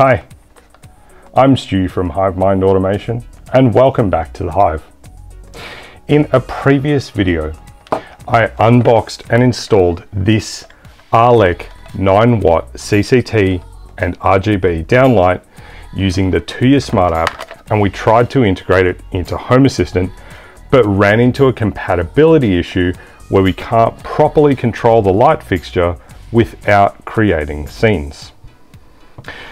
Hi, I'm Stu from Hive Mind Automation, and welcome back to the Hive. In a previous video, I unboxed and installed this Arlec 9-watt CCT and RGB downlight using the Tuya Smart app, and we tried to integrate it into Home Assistant, but ran into a compatibility issue where we can't properly control the light fixture without creating scenes.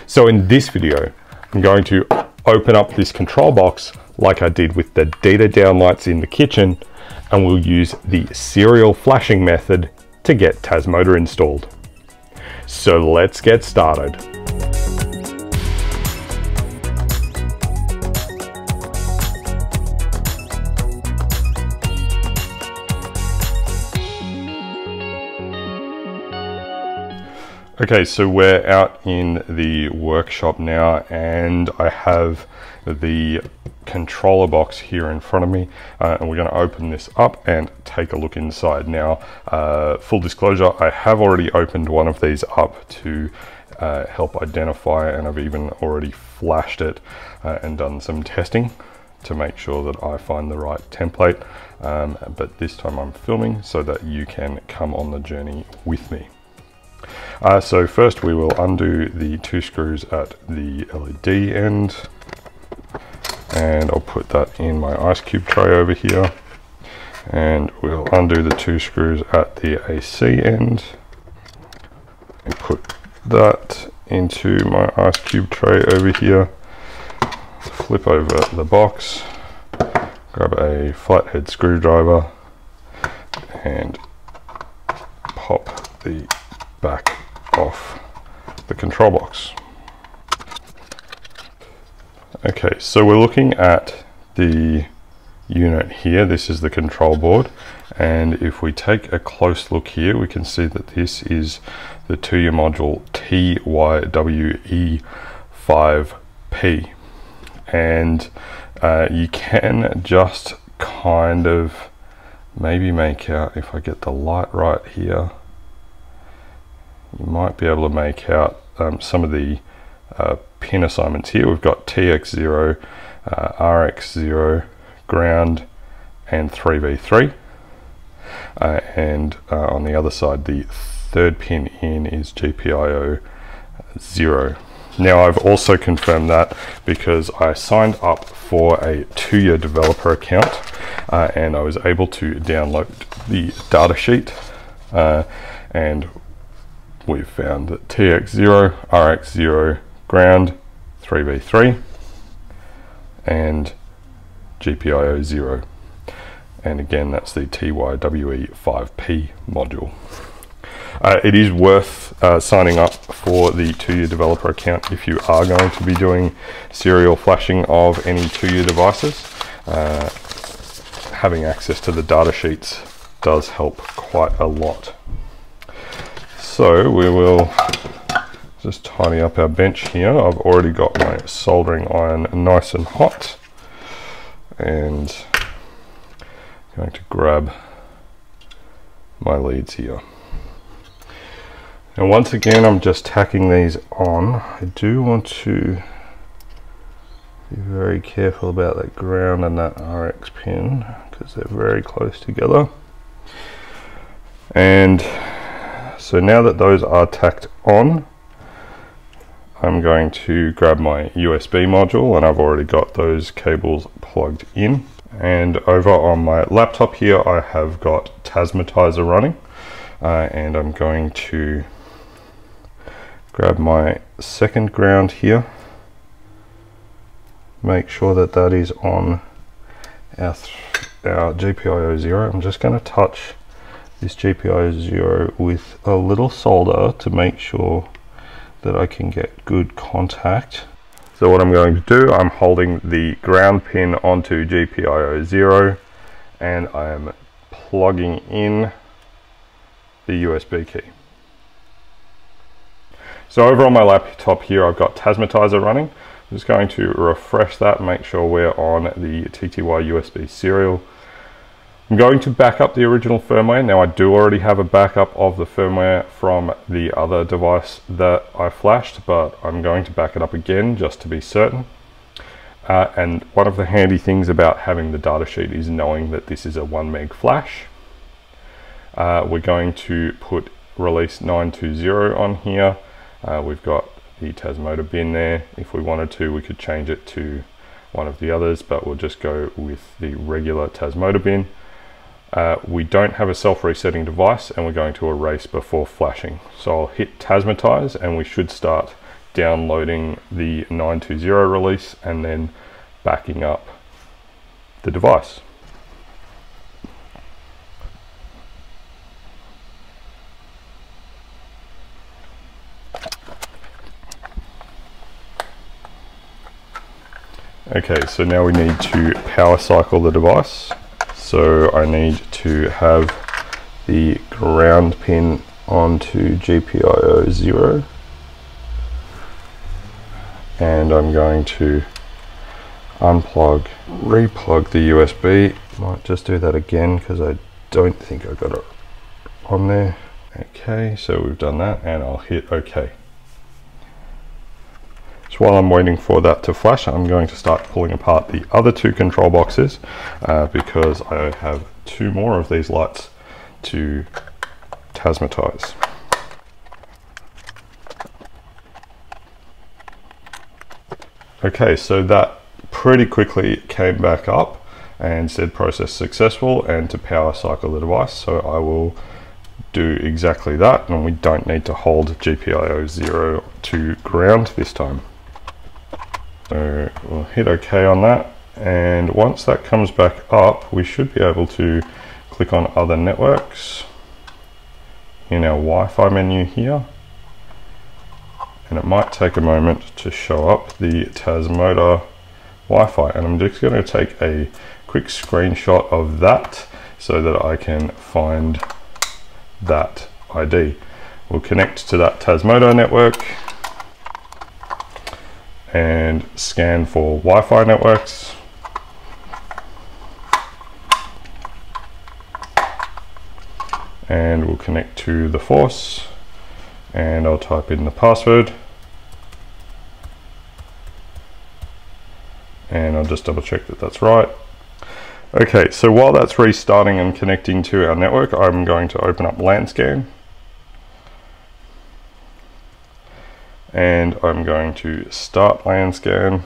So in this video, I'm going to open up this control box like I did with the Deta downlights in the kitchen, and we'll use the serial flashing method to get Tasmota installed. So let's get started. Okay, so we're out in the workshop now, and I have the controller box here in front of me, and we're going to open this up and take a look inside now. Full disclosure, I have already opened one of these up to help identify, and I've even already flashed it and done some testing to make sure that I find the right template, but this time I'm filming so that you can come on the journey with me. So first we will undo the two screws at the LED end, and I'll put that in my ice cube tray over here, and we'll undo the two screws at the AC end and put that into my ice cube tray over here. Flip over the box, grab a flathead screwdriver and pop the back off the control box. Okay, so we're looking at the unit here. This is the control board, and if we take a close look here, we can see that this is the Tuya module TYWE5P, and you can just kind of maybe make out, if I get the light right here, you might be able to make out some of the pin assignments here. We've got TX0, RX0, ground, and 3v3. On the other side, the third pin in is GPIO0. Now, I've also confirmed that because I signed up for a Tuya developer account, and I was able to download the data sheet, and we've found that TX0, RX0, ground, 3v3, and GPIO0. And again, that's the TYWE5P module. It is worth signing up for the Tuya developer account if you are going to be doing serial flashing of any Tuya devices. Having access to the data sheets does help quite a lot. So we will just tidy up our bench here. I've already got my soldering iron nice and hot, and I'm going to grab my leads here. And once again, I'm just tacking these on. I do want to be very careful about that ground and that RX pin because they're very close together. And so now that those are tacked on, I'm going to grab my USB module, and I've already got those cables plugged in. And over on my laptop here, I have got Tasmotizer running, and I'm going to grab my second ground here. Make sure that that is on our GPIO0. I'm just going to touch this GPIO0 with a little solder to make sure that I can get good contact. So what I'm going to do, I'm holding the ground pin onto GPIO0, and I am plugging in the USB key. So over on my laptop here, I've got Tasmotizer running. I'm just going to refresh that, make sure we're on the TTY USB serial. I'm going to back up the original firmware. Now I do already have a backup of the firmware from the other device that I flashed, but I'm going to back it up again just to be certain. And one of the handy things about having the datasheet is knowing that this is a 1 meg flash. We're going to put release 920 on here. We've got the Tasmota bin there. If we wanted to, we could change it to one of the others, but we'll just go with the regular Tasmota bin. We don't have a self-resetting device, and we're going to erase before flashing. So I'll hit Tasmotize, and we should start downloading the 920 release and then backing up the device. Okay, so now we need to power cycle the device. So I need to have the ground pin onto GPIO0, and I'm going to unplug, replug the USB. Might just do that again because I don't think I got it on there. Okay, so we've done that, and I'll hit OK. While I'm waiting for that to flash, I'm going to start pulling apart the other two control boxes because I have two more of these lights to Tasmotize. Okay, so that pretty quickly came back up and said process successful and to power cycle the device, so I will do exactly that, and we don't need to hold GPIO0 to ground this time. So we'll hit OK on that, and once that comes back up, we should be able to click on other networks in our Wi-Fi menu here, and it might take a moment to show up the Tasmota Wi-Fi, and I'm just going to take a quick screenshot of that so that I can find that ID. We'll connect to that Tasmota network and scan for Wi-Fi networks. And we'll connect to the Force, and I'll type in the password. And I'll just double check that that's right. Okay, so while that's restarting and connecting to our network, I'm going to open up LANScan. And I'm going to start LANScan.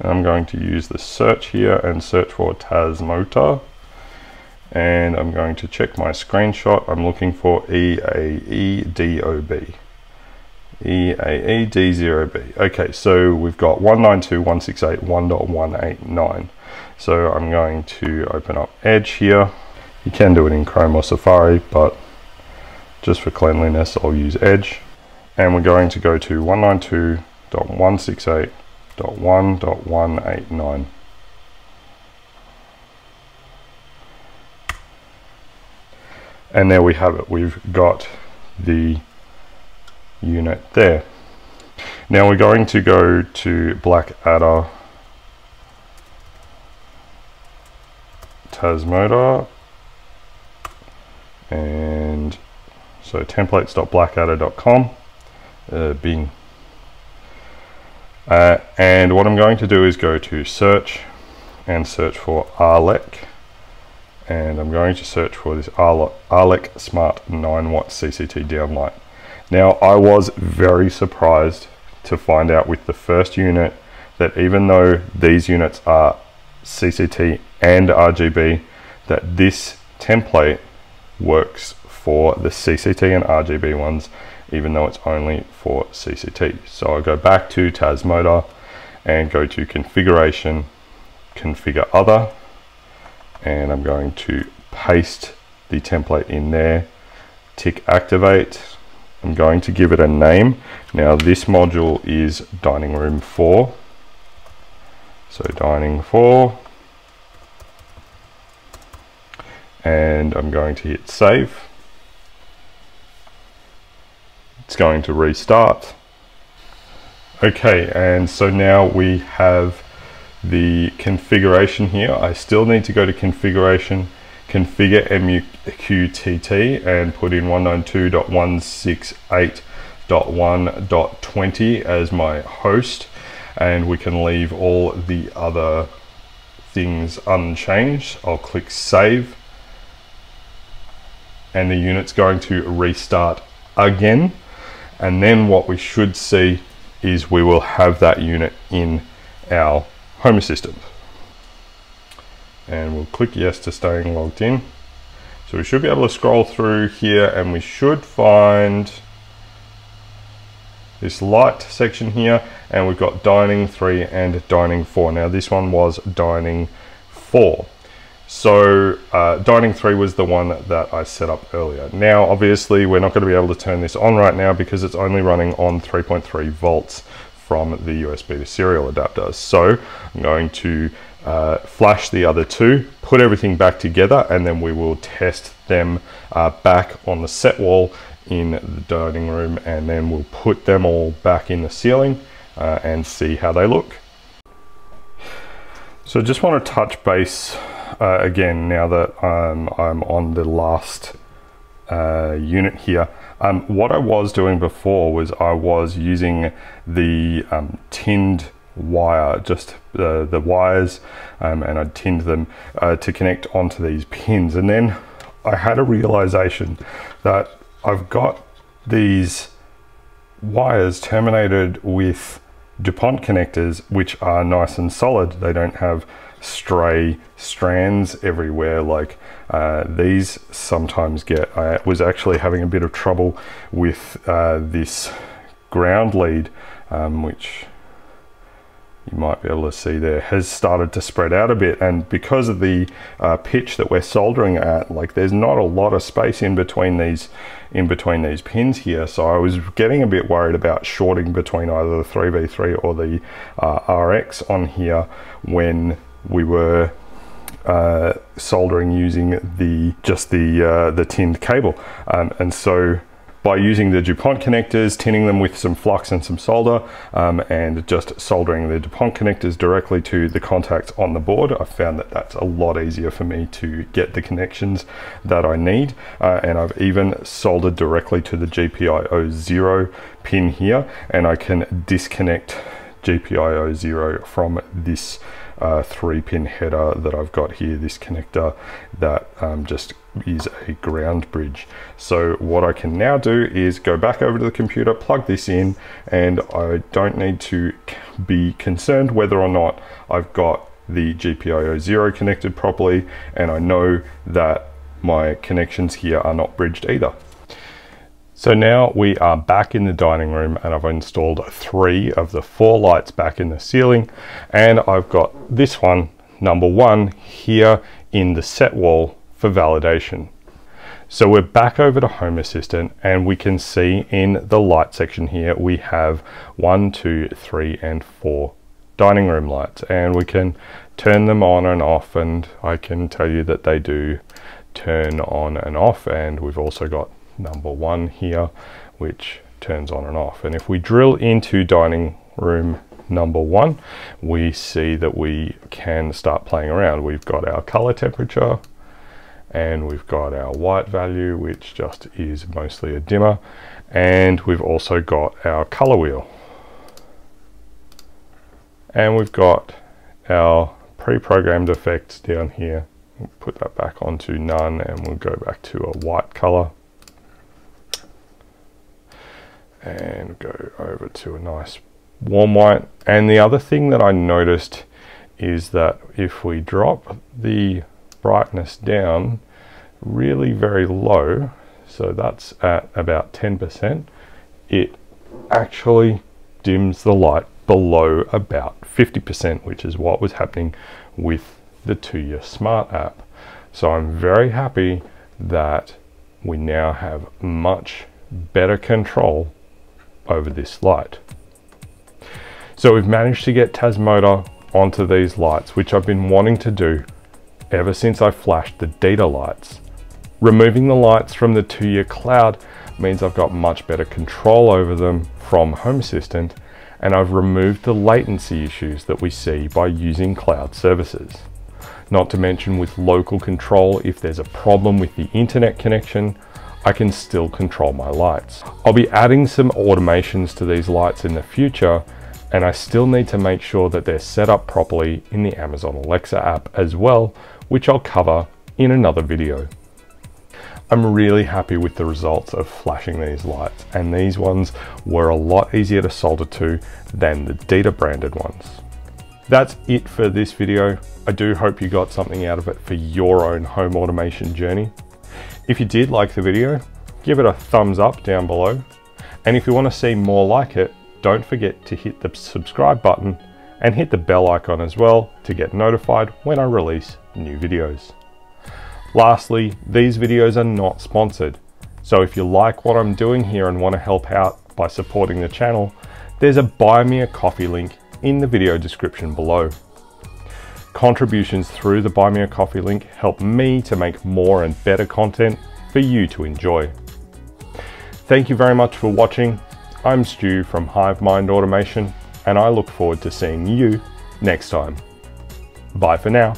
And I'm going to use the search here and search for Tasmota. And I'm going to check my screenshot. I'm looking for EAEDOB. EAED0B. Okay, so we've got 192.168.1.189. So I'm going to open up Edge here. You can do it in Chrome or Safari, but just for cleanliness, I'll use Edge. And we're going to go to 192.168.1.189. And there we have it. We've got the unit there. Now we're going to go to Blakadder Tasmota, and so templates.blakadder.com, Bing. And what I'm going to do is go to search and search for Arlec, and I'm going to search for this Arlec Smart 9-watt CCT downlight. Now, I was very surprised to find out with the first unit that even though these units are CCT and RGB, that this template works for the CCT and RGB ones, even though it's only for CCT. So I'll go back to Tasmota and go to configuration, configure other, and I'm going to paste the template in there, tick activate. I'm going to give it a name. Now this module is dining room 4. So dining 4. And I'm going to hit save. It's going to restart. Okay, and so now we have the configuration here. I still need to go to configuration, configure MQTT, and put in 192.168.1.20 as my host, and we can leave all the other things unchanged. I'll click save, and the unit's going to restart again. And then what we should see is we will have that unit in our Home Assistant. And we'll click yes to staying logged in. So we should be able to scroll through here, and we should find this light section here, and we've got dining 3 and dining 4. Now this one was dining 4. So dining 3 was the one that I set up earlier. Now obviously we're not going to be able to turn this on right now because it's only running on 3.3 volts from the USB to serial adapter. So I'm going to flash the other two, put everything back together, and then we will test them back on the set wall in the dining room, and then we'll put them all back in the ceiling and see how they look. So just want to touch base again now that I'm on the last unit here. What I was doing before was I was using the tinned wire, just the wires, and I tinned them to connect onto these pins. And then I had a realization that I've got these wires terminated with DuPont connectors, which are nice and solid. They don't have stray strands everywhere like these sometimes get. I was actually having a bit of trouble with this ground lead, which you might be able to see there has started to spread out a bit, and because of the pitch that we're soldering at, like there's not a lot of space in between these pins here. So I was getting a bit worried about shorting between either the 3v3 or the RX on here when we were soldering using just the tinned cable, and so by using the DuPont connectors, tinning them with some flux and some solder, and just soldering the DuPont connectors directly to the contacts on the board, I found that that's a lot easier for me to get the connections that I need. And I've even soldered directly to the GPIO0 pin here, and I can disconnect GPIO0 from this 3-pin header that I've got here, this connector that just is a ground bridge. So what I can now do is go back over to the computer, plug this in, and I don't need to be concerned whether or not I've got the GPIO0 connected properly, and I know that my connections here are not bridged either. So now we are back in the dining room, and I've installed 3 of the 4 lights back in the ceiling, and I've got this one, number 1, here in the set wall for validation. So we're back over to Home Assistant, and we can see in the light section here we have 1, 2, 3, and 4 dining room lights, and we can turn them on and off, and I can tell you that they do turn on and off. And we've also got number 1 here, which turns on and off. And if we drill into dining room number 1, we see that we can start playing around. We've got our color temperature, and we've got our white value, which just is mostly a dimmer, and we've also got our color wheel, and we've got our pre-programmed effects down here. We'll put that back onto none, and we'll go back to a white color, and go over to a nice warm white. And the other thing that I noticed is that if we drop the brightness down really very low, so that's at about 10%, it actually dims the light below about 50%, which is what was happening with the Tuya Smart app. So I'm very happy that we now have much better control over this light. So we've managed to get Tasmota onto these lights, which I've been wanting to do ever since I flashed the Deta lights. Removing the lights from the Tuya cloud means I've got much better control over them from Home Assistant, and I've removed the latency issues that we see by using cloud services. Not to mention with local control, if there's a problem with the internet connection, I can still control my lights. I'll be adding some automations to these lights in the future, and I still need to make sure that they're set up properly in the Amazon Alexa app as well, which I'll cover in another video. I'm really happy with the results of flashing these lights, and these ones were a lot easier to solder to than the Deta branded ones. That's it for this video. I do hope you got something out of it for your own home automation journey. If you did like the video, give it a thumbs up down below. And if you want to see more like it, don't forget to hit the subscribe button and hit the bell icon as well to get notified when I release new videos. Lastly, these videos are not sponsored. So if you like what I'm doing here and want to help out by supporting the channel, there's a Buy Me a Coffee link in the video description below. Contributions through the Buy Me a Coffee link help me to make more and better content for you to enjoy. Thank you very much for watching. I'm Stu from Hive Mind Automation, and I look forward to seeing you next time. Bye for now.